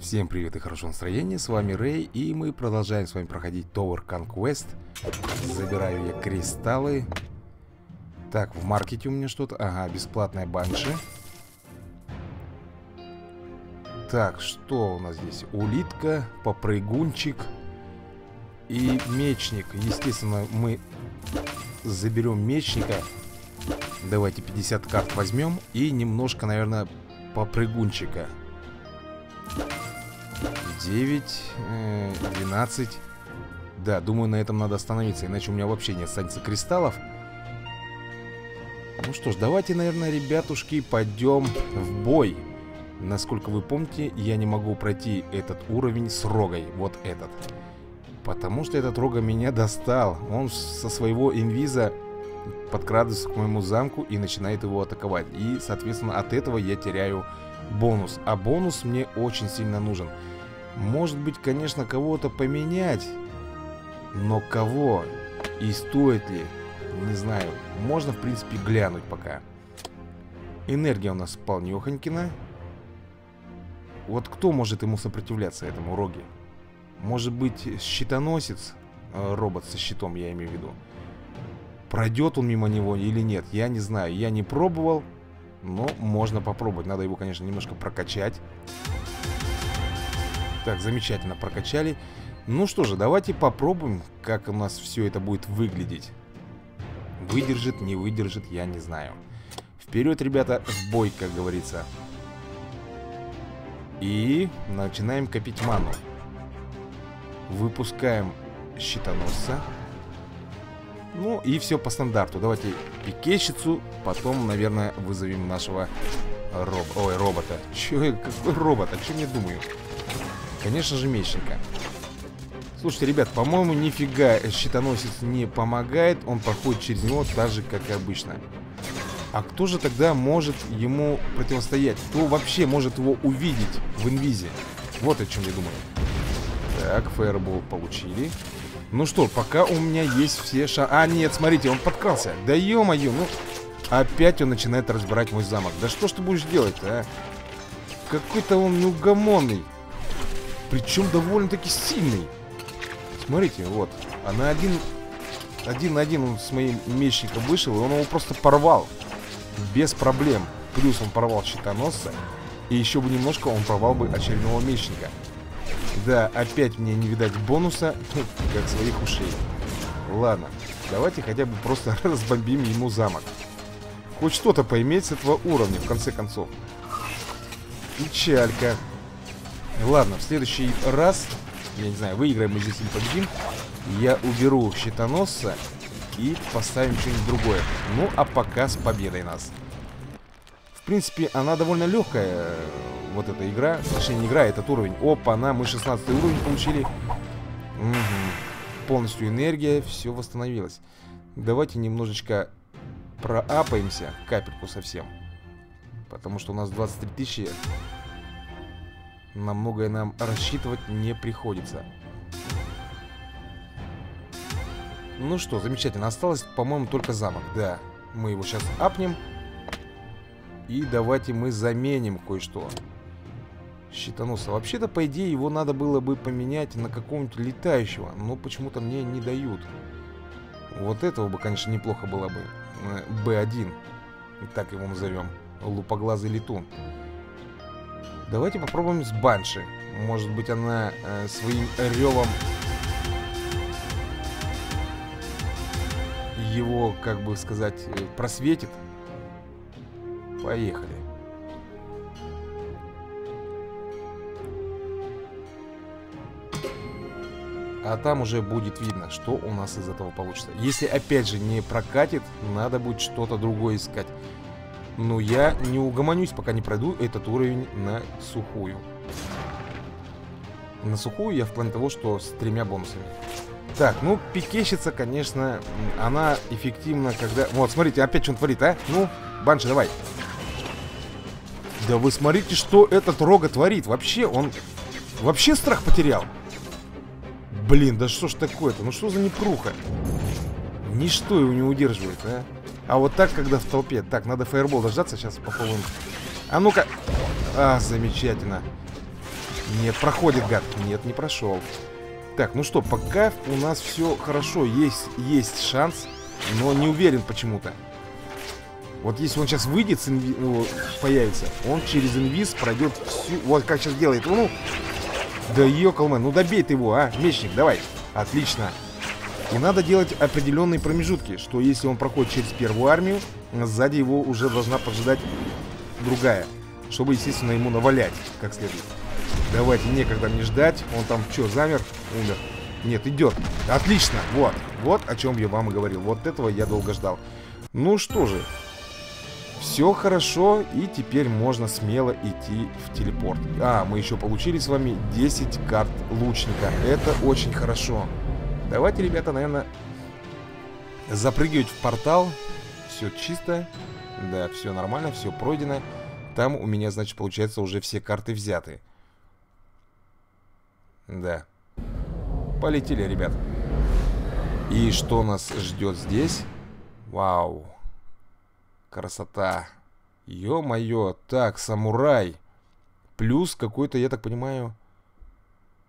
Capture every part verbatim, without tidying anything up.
Всем привет и хорошего настроения, с вами Рэй, и мы продолжаем с вами проходить Tower Conquest. Забираю я кристаллы. Так, в маркете у меня что-то. Ага, бесплатная банши. Так, что у нас здесь? Улитка, попрыгунчик и мечник. Естественно, мы заберем мечника. Давайте пятьдесят карт возьмем и немножко, наверное, попрыгунчика. девять, двенадцать. Да, думаю, на этом надо остановиться, иначе у меня вообще не останется кристаллов. Ну что ж, давайте, наверное, ребятушки, пойдем в бой. Насколько вы помните, я не могу пройти этот уровень с рогой, вот этот. Потому что этот рога меня достал. Он со своего инвиза подкрадывается к моему замку и начинает его атаковать. И, соответственно, от этого я теряю бонус. А бонус мне очень сильно нужен. Может быть, конечно, кого-то поменять. Но кого? И стоит ли? Не знаю. Можно, в принципе, глянуть пока. Энергия у нас полнёхонькина. Вот кто может ему сопротивляться, этому роге? Может быть, щитоносец? Робот со щитом, я имею в виду. Пройдет он мимо него или нет? Я не знаю. Я не пробовал. Но можно попробовать. Надо его, конечно, немножко прокачать. Так, замечательно прокачали. Ну что же, давайте попробуем, как у нас все это будет выглядеть. Выдержит, не выдержит, я не знаю. Вперед, ребята, в бой, как говорится. И начинаем копить ману. Выпускаем щитоносца. Ну и все по стандарту. Давайте пикетчицу, потом, наверное, вызовем нашего роб... Ой, робота. Че, какой робот? О чем я думаю? Конечно же, мечника. Слушайте, ребят, по-моему, нифига щитоносец не помогает. Он проходит через него так же, как и обычно. А кто же тогда может ему противостоять? Кто вообще может его увидеть в инвизе? Вот о чем я думаю. Так, фаербол получили. Ну что, пока у меня есть все шансы... А, нет, смотрите, он подкрался. Да ё-моё, ну... Опять он начинает разбирать мой замок. Да что ж ты будешь делать-то, а? Какой-то он неугомонный. Причем довольно-таки сильный. Смотрите, вот. А на один... Один на один он с моим мечником вышел, и он его просто порвал. Без проблем. Плюс он порвал щитоносца. И еще бы немножко он порвал бы очередного мечника. Да, опять мне не видать бонуса, как своих ушей. Ладно, давайте хотя бы просто разбомбим ему замок. Хоть что-то поиметь с этого уровня, в конце концов. Печалька. Ладно, в следующий раз, я не знаю, выиграем мы здесь или победим, я уберу щитоносца и поставим что-нибудь другое. Ну, а пока с победой нас. В принципе, она довольно легкая... Вот эта игра, точнее не игра, а этот уровень. Опа-на, мы шестнадцатый уровень получили. Угу. Полностью энергия, все восстановилось. Давайте немножечко проапаемся, капельку совсем. Потому что у нас двадцать три тысячи. На многое нам рассчитывать не приходится. Ну что, замечательно. Осталось, по-моему, только замок. Да, мы его сейчас апнем. И давайте мы заменим кое-что. Щитоносца. Вообще-то, по идее, его надо было бы поменять на какого-нибудь летающего. Но почему-то мне не дают. Вот этого бы, конечно, неплохо было бы. Б один. Так его назовем. Лупоглазый летун. Давайте попробуем с банши. Может быть, она э, своим ревом его, как бы сказать, просветит. Поехали. А там уже будет видно, что у нас из этого получится. Если опять же не прокатит, надо будет что-то другое искать. Но я не угомонюсь, пока не пройду этот уровень на сухую. На сухую я в плане того, что с тремя бонусами. Так, ну, пикещица, конечно, она эффективна, когда... Вот, смотрите, опять что-то творит, а? Ну, банши, давай. Да вы смотрите, что этот рога творит. Вообще, он... Вообще страх потерял. Блин, да что ж такое-то? Ну что за непруха? Ничто его не удерживает, а? А вот так, когда в толпе. Так, надо фаербол дождаться. Сейчас попробуем. А ну-ка. А, замечательно. Нет, проходит, гад. Нет, не прошел. Так, ну что, пока у нас все хорошо. Есть, есть шанс, но не уверен почему-то. Вот если он сейчас выйдет, с инви... ну, появится, он через инвиз пройдет всю... Вот как сейчас делает. Ну, да ёкалмэн, ну добей ты его, а, мечник, давай. Отлично. И надо делать определенные промежутки, что если он проходит через первую армию, сзади его уже должна поджидать другая, чтобы, естественно, ему навалять как следует. Давайте, некогда мне ждать. Он там что, замер? Умер. Нет, идет. Отлично. Вот. Вот о чем я вам и говорил. Вот этого я долго ждал. Ну что же. Все хорошо. И теперь можно смело идти в телепорт. А, мы еще получили с вами десять карт лучника. Это очень хорошо. Давайте, ребята, наверное, запрыгивать в портал. Все чисто. Да, все нормально, все пройдено. Там у меня, значит, получается, уже все карты взяты. Да. Полетели, ребят. И что нас ждет здесь? Вау. Красота. Ё-моё. Так, самурай. Плюс какой-то, я так понимаю,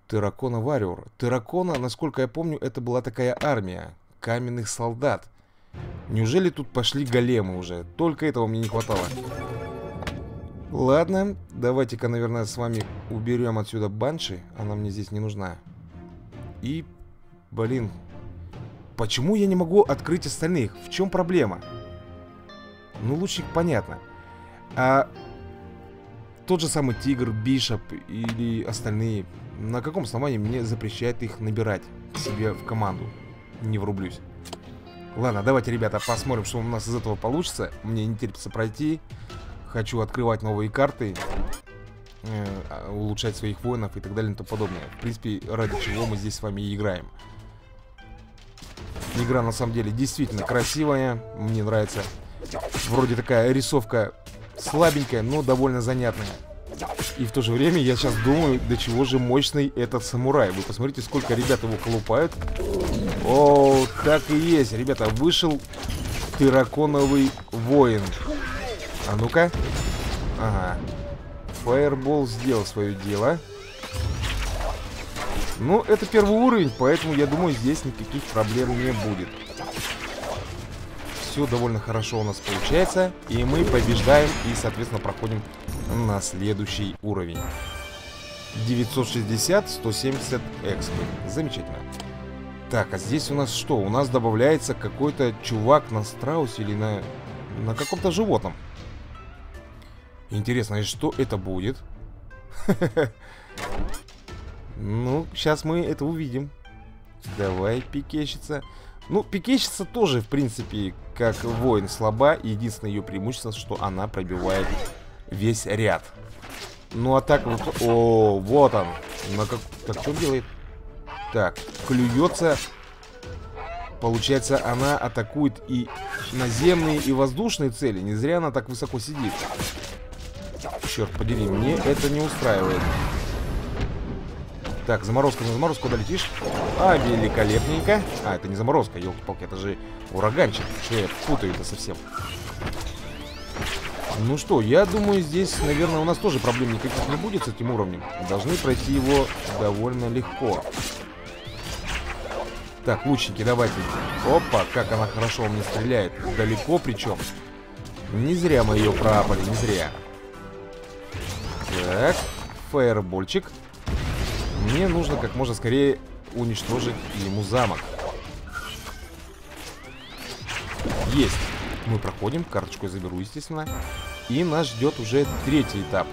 Терракона Варриор. Терракона, насколько я помню, это была такая армия каменных солдат. Неужели тут пошли големы уже? Только этого мне не хватало. Ладно, давайте-ка, наверное, с вами уберем отсюда банши. Она мне здесь не нужна. И, блин, почему я не могу открыть остальных? В чем проблема? Ну, лучник, понятно. А тот же самый Тигр, Бишоп или остальные, на каком основании мне запрещает их набирать к себе в команду? Не врублюсь. Ладно, давайте, ребята, посмотрим, что у нас из этого получится. Мне не терпится пройти. Хочу открывать новые карты, э, улучшать своих воинов и так далее и тому подобное. В принципе, ради чего мы здесь с вами и играем. Игра, на самом деле, действительно красивая. Мне нравится. Вроде такая рисовка слабенькая, но довольно занятная. И в то же время я сейчас думаю, до чего же мощный этот самурай. Вы посмотрите, сколько ребят его колупают. О, так и есть, ребята. Вышел терраконовый воин. А ну-ка. Ага. Фаербол сделал свое дело. Ну, это первый уровень, поэтому, я думаю, здесь никаких проблем не будет. Все довольно хорошо у нас получается. И мы побеждаем и, соответственно, проходим на следующий уровень. девятьсот шестьдесят сто семьдесят экспы. Замечательно. Так, а здесь у нас что? У нас добавляется какой-то чувак на страусе или на, на каком-то животном. Интересно, и что это будет? Ну, сейчас мы это увидим. Давай, пикещица. Ну, пикещица тоже, в принципе, как воин слаба. Единственное ее преимущество, что она пробивает весь ряд. Ну, а так... Вот... О, вот он. На как... Так, что он делает? Так, клюется. Получается, она атакует и наземные, и воздушные цели. Не зря она так высоко сидит. Черт подери, мне это не устраивает. Так, заморозка на заморозку, куда летишь? А, великолепненько. А, это не заморозка, елки-палки, это же ураганчик. Что я путаю это совсем? Ну что, я думаю, здесь, наверное, у нас тоже проблем никаких не будет с этим уровнем. Должны пройти его довольно легко. Так, лучники, давайте. Опа, как она хорошо мне стреляет. Далеко причем. Не зря мы ее пропали, не зря. Так, фаербольчик. Мне нужно как можно скорее уничтожить ему замок. Есть. Мы проходим, карточку я заберу, естественно. И нас ждет уже третий этап.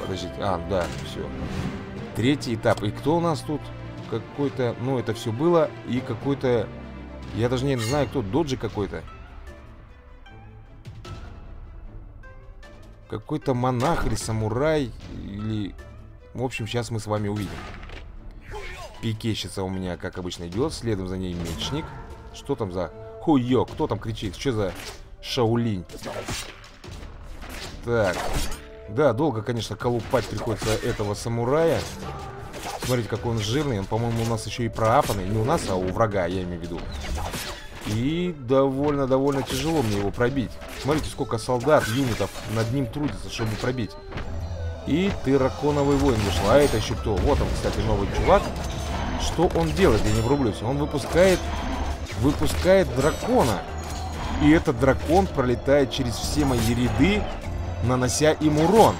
Подождите, а, да, все. Третий этап, и кто у нас тут? Какой-то, ну это все было. И какой-то, я даже не знаю кто, доджи какой-то. Какой-то монах или самурай, или... В общем, сейчас мы с вами увидим. Пикещица у меня, как обычно, идет. Следом за ней мечник. Что там за... Хуё, кто там кричит? Что за шаулинь? Так. Да, долго, конечно, колупать приходится этого самурая. Смотрите, какой он жирный. Он, по-моему, у нас еще и проапанный. Не у нас, а у врага, я имею в виду. И довольно-довольно тяжело мне его пробить. Смотрите, сколько солдат, юнитов над ним трудится, чтобы пробить. И Терраконовый воин вышел. А это еще кто? Вот он, кстати, новый чувак. Что он делает? Я не врублюсь. Он выпускает, выпускает дракона. И этот дракон пролетает через все мои ряды, нанося им урон.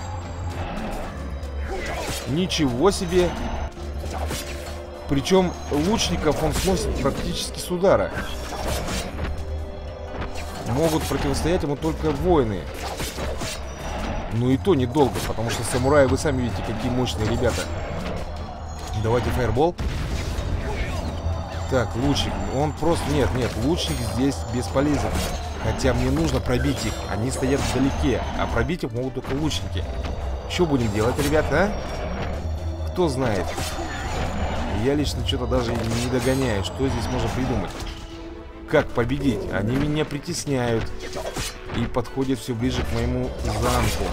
Ничего себе. Причем лучников он сносит практически с удара. Могут противостоять ему только воины. Ну и то недолго, потому что самураи, вы сами видите, какие мощные ребята. Давайте фаербол. Так, лучник, он просто... Нет, нет, лучник здесь бесполезен. Хотя мне нужно пробить их, они стоят вдалеке. А пробить их могут только лучники. Что будем делать, ребята, а? Кто знает. Я лично что-то даже не догоняю. Что здесь можно придумать? Как победить? Они меня притесняют. И подходят все ближе к моему замку.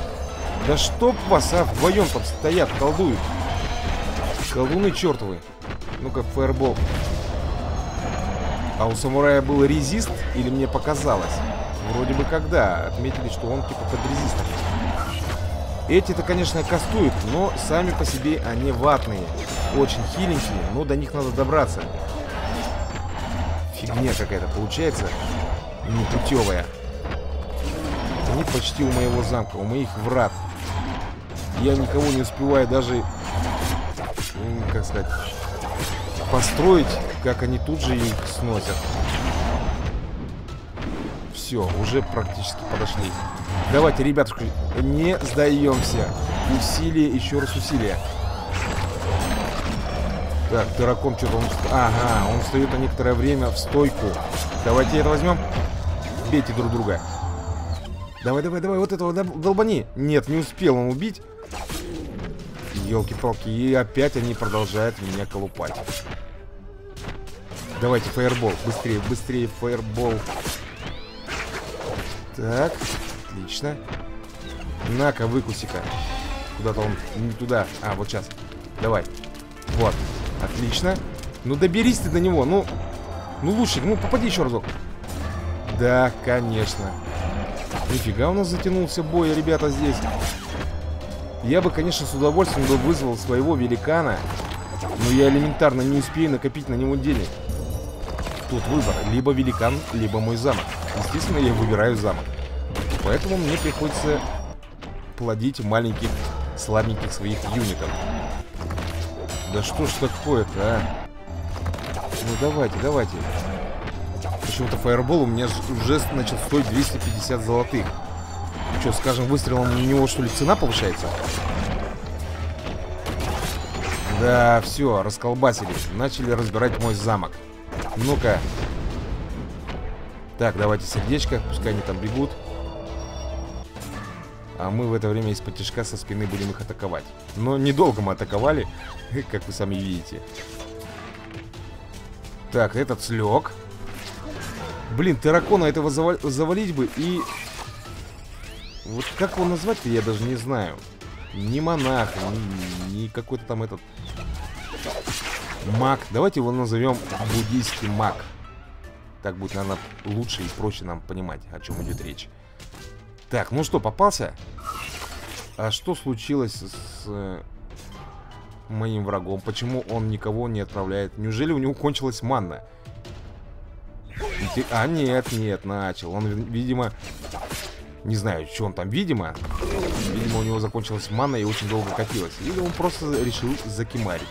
Да чтоб вас, а, вдвоем там стоят, колдуют. Колдуны чертовы. Ну-ка, фаербол. А у самурая был резист? Или мне показалось? Вроде бы когда. Отметили, что он типа под резистом. Эти-то, конечно, кастуют, но сами по себе они ватные. Очень хиленькие, но до них надо добраться. Фигня какая-то получается. Непутевая. Они почти у моего замка, у моих врат. Я никого не успеваю даже, как сказать, построить, как они тут же их сносят. Все, уже практически подошли. Давайте, ребятушки, не сдаемся. Усилие, еще раз усилие. Так, Терракон что-то он... Ага, он встает на некоторое время в стойку. Давайте это возьмем. Бейте друг друга. Давай, давай, давай, вот этого долбани. Нет, не успел он убить. Елки-палки, и опять они продолжают меня колупать. Давайте, фаербол, быстрее, быстрее, фаербол. Так, отлично. На-ка, выкуси-ка. Куда-то он не туда. А, вот сейчас. Давай. Вот, отлично. Ну доберись ты до него, ну. Ну лучник, ну попади еще разок. Да, конечно. Нифига у нас затянулся бой, ребята, здесь. Я бы, конечно, с удовольствием бы вызвал своего великана. Но я элементарно не успею накопить на него денег. Тут выбор, либо великан, либо мой замок. Естественно, я выбираю замок. Поэтому мне приходится плодить маленьких, слабеньких своих юнитов. Да что ж такое-то, а? Ну давайте, давайте. Почему-то фаербол у меня уже начал стоить двести пятьдесят золотых. Что, скажем, выстрелом у него, что ли, цена повышается? Да, все, расколбасили. Начали разбирать мой замок. Ну-ка. Так, давайте сердечко, пускай они там бегут. А мы в это время из-под тишка со спины будем их атаковать. Но недолго мы атаковали, как вы сами видите. Так, этот слег. Блин, Терракона этого завал завалить бы и... Вот как его назвать-то, я даже не знаю. Ни монах, ни, ни какой-то там этот... Маг. Давайте его назовем буддийский маг. Так будет, наверное, лучше и проще нам понимать, о чем идет речь. Так, ну что, попался? А что случилось с э, моим врагом? Почему он никого не отправляет? Неужели у него кончилась манна? А, нет, нет, начал. Он, видимо... Не знаю, что он там, видимо. Видимо, у него закончилась манна и очень долго катилась. Или он просто решил закимарить.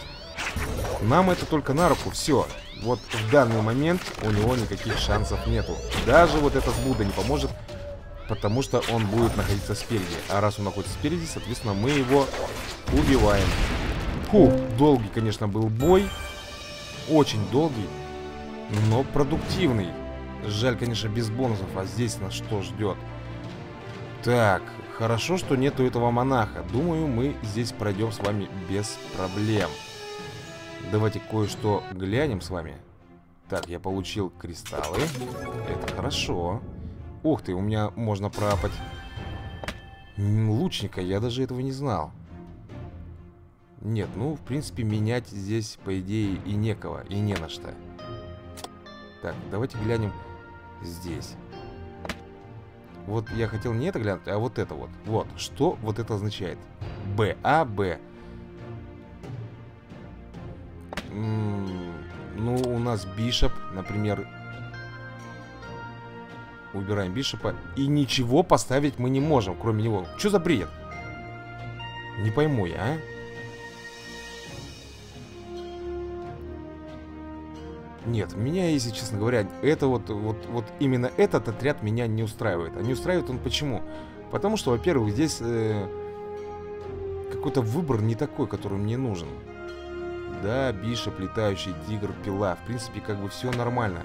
Нам это только на руку, все. Вот в данный момент у него никаких шансов нету. Даже вот этот Будда не поможет, потому что он будет находиться спереди. А раз он находится спереди, соответственно, мы его убиваем. Фу, долгий, конечно, был бой. Очень долгий, но продуктивный. Жаль, конечно, без бонусов. А здесь нас что ждет? Так, хорошо, что нету этого монаха. Думаю, мы здесь пройдем с вами без проблем. Давайте кое-что глянем с вами. Так, я получил кристаллы. Это хорошо. Ух ты, у меня можно пропать лучника, я даже этого не знал. Нет, ну, в принципе, менять здесь, по идее, и некого, и не на что. Так, давайте глянем здесь. Вот я хотел не это глянуть, а вот это вот. Вот, что вот это означает. Б. А, Б. Ну, у нас бишоп, например. Убираем бишопа. И ничего поставить мы не можем, кроме него. Что за бред? Не пойму я, а? Нет, меня, если честно говоря, это вот, вот, вот именно этот отряд меня не устраивает. А не устраивает он почему? Потому что, во-первых, здесь э, какой-то выбор не такой, который мне нужен. Да, бишоп, летающий диггер, пила. В принципе, как бы все нормально.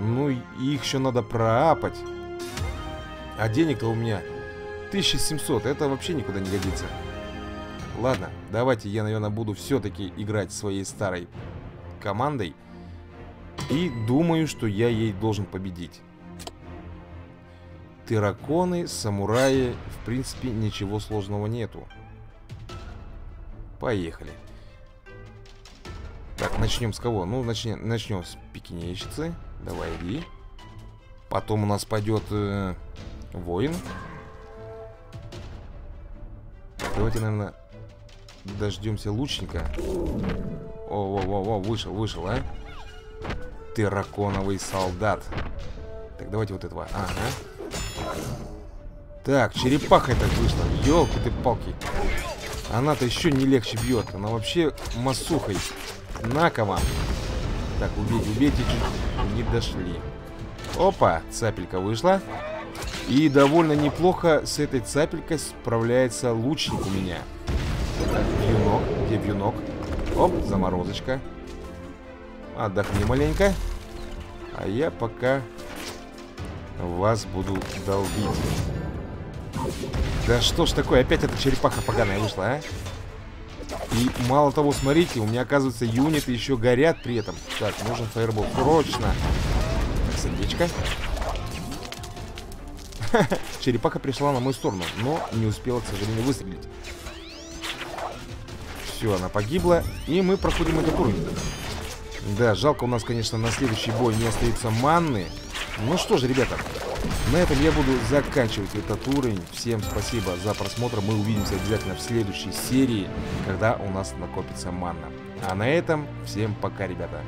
Ну, их еще надо проапать. А денег-то у меня тысяча семьсот. Это вообще никуда не годится. Ладно, давайте я, наверное, буду все-таки играть своей старой командой. И думаю, что я ей должен победить. Терраконы, самураи. В принципе, ничего сложного нету. Поехали. Так, начнем с кого? Ну, начнем, начнем с пикинейщицы. Давай, иди. Потом у нас пойдет э, воин. Давайте, наверное, дождемся лучника. О-о-о-о, вышел, вышел, а? Терраконовый солдат. Так, давайте вот этого. Ага. Так, черепаха так вышла. Ёлки ты палки. Она-то еще не легче бьет. Она вообще массухой. Накова. Так, убейте, убейте. Не дошли. Опа, цапелька вышла. И довольно неплохо с этой цапелькой справляется лучник у меня. Вьюнок. Где вьюнок? Оп, заморозочка. Отдохни маленько. А я пока вас буду долбить. Да что ж такое, опять эта черепаха поганая вышла, а? И мало того, смотрите, у меня, оказывается, юниты еще горят при этом. Так, нужен фаербол, срочно. Так, сердечко. Черепаха пришла на мою сторону, но не успела, к сожалению, выстрелить. Все, она погибла, и мы проходим этот уровень. Да, жалко, у нас, конечно, на следующий бой не остаются манны. Ну что же, ребята, на этом я буду заканчивать этот уровень. Всем спасибо за просмотр. Мы увидимся обязательно в следующей серии, когда у нас накопится манна. А на этом всем пока, ребята.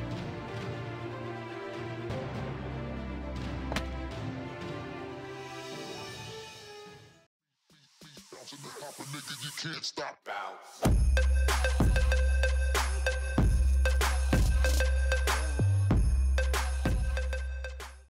You can't stop now.